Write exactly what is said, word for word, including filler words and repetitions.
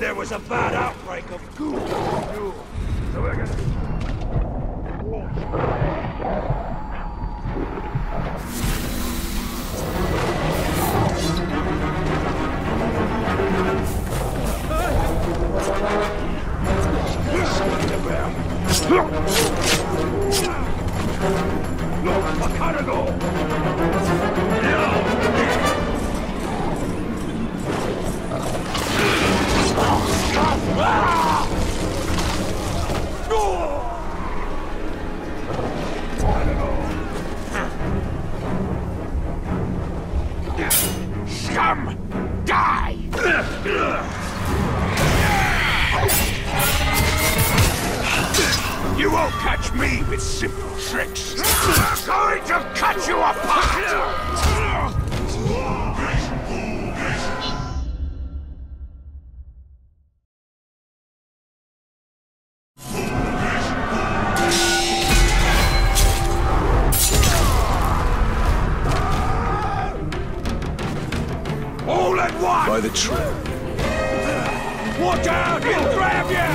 There was a bad outbreak of ghoul. So we're gonna scum! Die! You won't catch me with simple tricks. I'm going to cut you apart! By the tree. Watch out! He'll grab you!